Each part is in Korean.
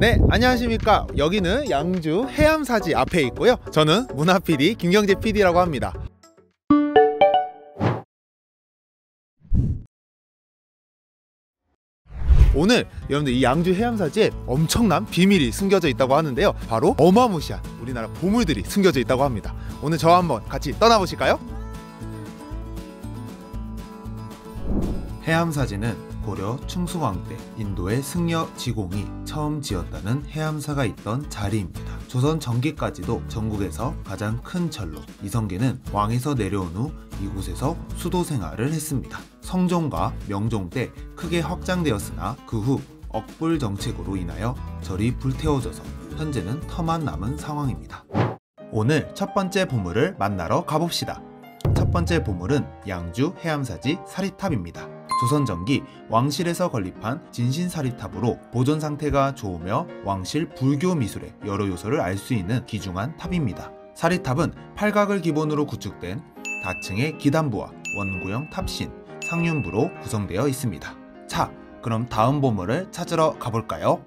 네, 안녕하십니까. 여기는 양주 해암사지 앞에 있고요, 저는 문화 PD 김경재 PD라고 합니다. 오늘 여러분들 이 양주 해암사지에 엄청난 비밀이 숨겨져 있다고 하는데요, 바로 어마무시한 우리나라 보물들이 숨겨져 있다고 합니다. 오늘 저와 한번 같이 떠나보실까요? 해암사지는 고려 충수왕 때 인도의 승려 지공이 처음 지었다는 해암사가 있던 자리입니다. 조선 전기까지도 전국에서 가장 큰 절로 이성계는 왕에서 내려온 후 이곳에서 수도 생활을 했습니다. 성종과 명종 때 크게 확장되었으나 그 후 억불 정책으로 인하여 절이 불태워져서 현재는 터만 남은 상황입니다. 오늘 첫 번째 보물을 만나러 가봅시다. 첫 번째 보물은 양주 해암사지 사리탑입니다. 조선 전기 왕실에서 건립한 진신사리탑으로 보존 상태가 좋으며 왕실 불교 미술의 여러 요소를 알 수 있는 귀중한 탑입니다. 사리탑은 팔각을 기본으로 구축된 다층의 기단부와 원구형 탑신, 상륜부로 구성되어 있습니다. 자, 그럼 다음 보물을 찾으러 가볼까요?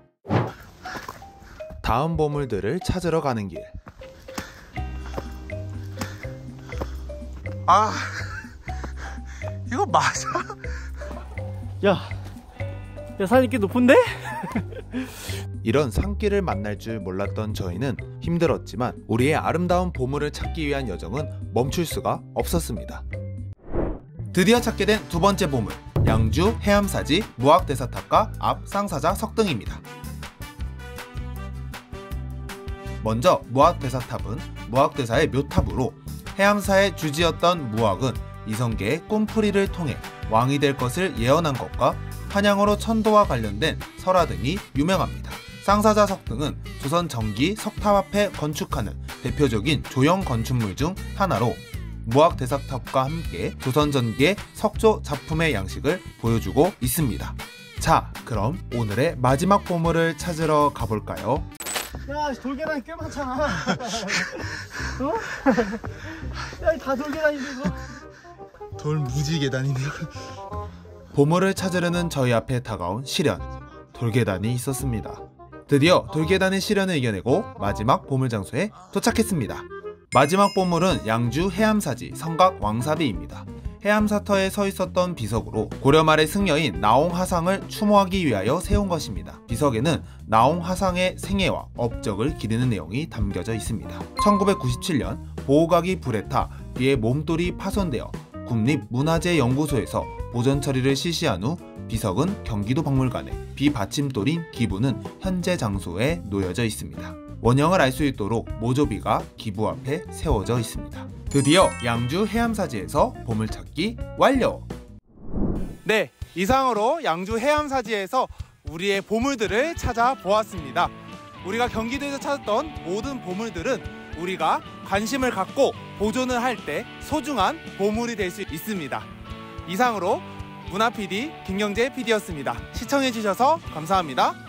다음 보물들을 찾으러 가는 길. 아, 이거 맞아? 야, 산이 꽤 높은데? 이런 산길을 만날 줄 몰랐던 저희는 힘들었지만 우리의 아름다운 보물을 찾기 위한 여정은 멈출 수가 없었습니다. 드디어 찾게 된 두 번째 보물, 양주 해암사지 무학대사탑과 앞 쌍사자 석등입니다. 먼저 무학대사탑은 무학대사의 묘탑으로 해암사의 주지였던 무학은 이성계의 꿈풀이를 통해 왕이 될 것을 예언한 것과 한양으로 천도와 관련된 설화 등이 유명합니다. 쌍사자 석등은 조선 전기 석탑 앞에 건축하는 대표적인 조형 건축물 중 하나로 무학대사탑과 함께 조선 전기의 석조 작품의 양식을 보여주고 있습니다. 자, 그럼 오늘의 마지막 보물을 찾으러 가볼까요? 야, 돌계단이 꽤 많잖아. 어? 야, 다 돌계단인데 이거? 돌 무지 계단이네. 보물을 찾으려는 저희 앞에 다가온 시련, 돌계단이 있었습니다. 드디어 돌계단의 시련을 이겨내고 마지막 보물 장소에 도착했습니다. 마지막 보물은 양주 해암사지 성각 왕사비입니다. 해암사터에 서 있었던 비석으로 고려 말의 승려인 나옹하상을 추모하기 위하여 세운 것입니다. 비석에는 나옹하상의 생애와 업적을 기리는 내용이 담겨져 있습니다. 1997년 보호각이 불에 타 이에 몸돌이 파손되어 국립문화재연구소에서 보존 처리를 실시한 후 비석은 경기도 박물관에, 비받침돌인 기부는 현재 장소에 놓여져 있습니다. 원형을 알 수 있도록 모조비가 기부 앞에 세워져 있습니다. 드디어 양주 해암사지에서 보물찾기 완료! 네, 이상으로 양주 해암사지에서 우리의 보물들을 찾아보았습니다. 우리가 경기도에서 찾았던 모든 보물들은 우리가 관심을 갖고 보존을 할 때 소중한 보물이 될 수 있습니다. 이상으로 문화 PD 김경재 PD였습니다. 시청해주셔서 감사합니다.